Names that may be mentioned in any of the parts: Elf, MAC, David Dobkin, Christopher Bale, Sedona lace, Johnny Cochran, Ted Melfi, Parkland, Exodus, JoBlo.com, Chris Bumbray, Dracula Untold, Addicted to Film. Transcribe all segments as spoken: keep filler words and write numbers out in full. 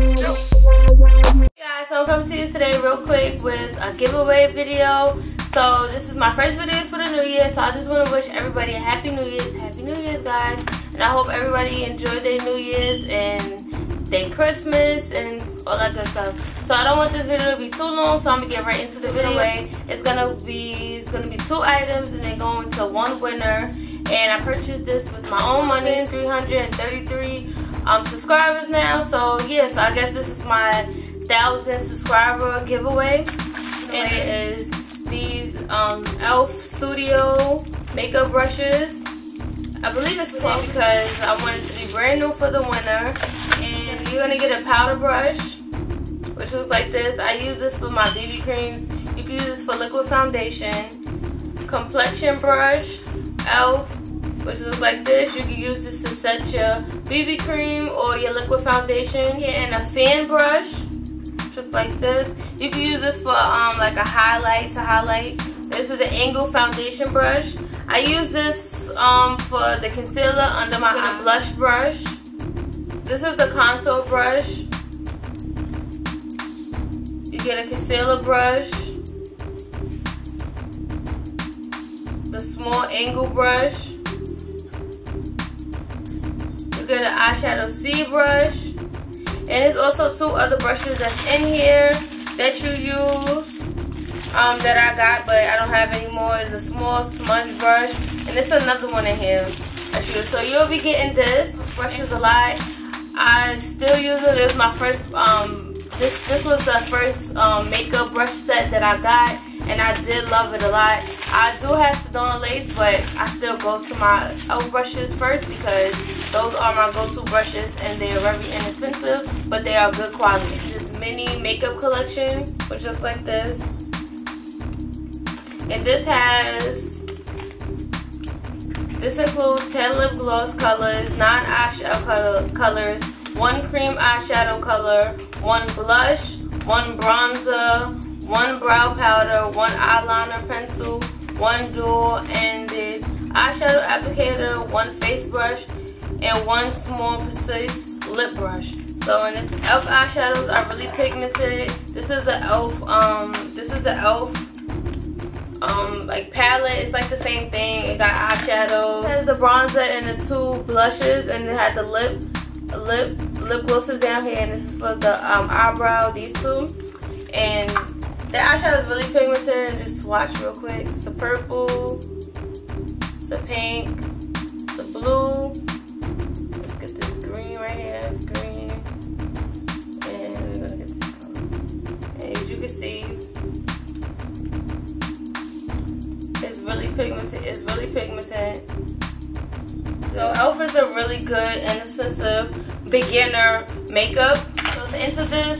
Hey guys, so I'm coming to you today real quick with a giveaway video. So this is my first video for the new year, so I just want to wish everybody a happy new year's, happy new year's guys. And I hope everybody enjoyed their new year's and their Christmas and all that good stuff. So I don't want this video to be too long, so I'm gonna get right into the video. It's gonna be it's gonna be two items and they're going to one winner. And I purchased this with my own money, three hundred thirty-three um, subscribers now. So yeah, so I guess this is my thousand subscriber giveaway. And it is these um, Elf Studio makeup brushes. I believe it's twelve because I want it to be brand new for the winter. And you're gonna get a powder brush, which looks like this. I use this for my B B creams. You can use this for liquid foundation. Complexion brush, Elf, which looks like this. You can use this to set your B B cream or your liquid foundation. Yeah, and a fan brush, just like this. You can use this for um like a highlight to highlight. This is an angle foundation brush. I use this um for the concealer under my eye. Blush brush. This is the contour brush. You get a concealer brush. The small angle brush. You get an eyeshadow C brush. And there's also two other brushes that's in here that you use um, that I got, but I don't have any more. It's a small sponge brush. And there's another one in here that you use. So you'll be getting this. This brush is a lot. I still use it. It was my first, um, this, this was the first um, makeup brush set that I got. And I did love it a lot. I do have Sedona Lace, but I still go to my Elf brushes first because those are my go-to brushes and they are very inexpensive, but they are good quality. This mini makeup collection, which looks like this. And this has, this includes ten lip gloss colors, nine eyeshadow color, colors, one cream eyeshadow color, one blush, one bronzer, one brow powder, one eyeliner pencil, one dual-ended eyeshadow applicator, one face brush, and one small precise lip brush. So, and this Elf eyeshadows are really pigmented. This is the Elf, um, this is the Elf, um, like palette. It's like the same thing. It got eyeshadows. It has the bronzer and the two blushes, and it had the lip, lip, lip glosses down here. And this is for the um, eyebrow. These two, and the eyeshadow is really pigmented. Just swatch real quick. It's a purple, it's a pink, it's a blue. Let's get this green right here. It's green. And we're gonna get this color. And as you can see, it's really pigmented. It's really pigmented. So Elf is a really good, inexpensive beginner makeup. So to enter this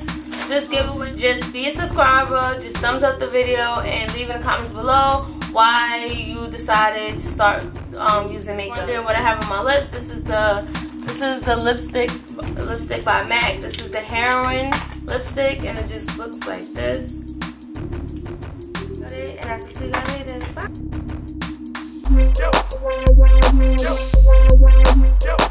This giveaway, just be a subscriber, just thumbs up the video, and leave in the comments below why you decided to start um, using makeup. Wondering what I have on my lips. This is the this is the lipsticks lipstick by MAC. This is the Heroin lipstick, and it just looks like this. Got it, and that's what you got later. Bye. Yo. Yo. Yo.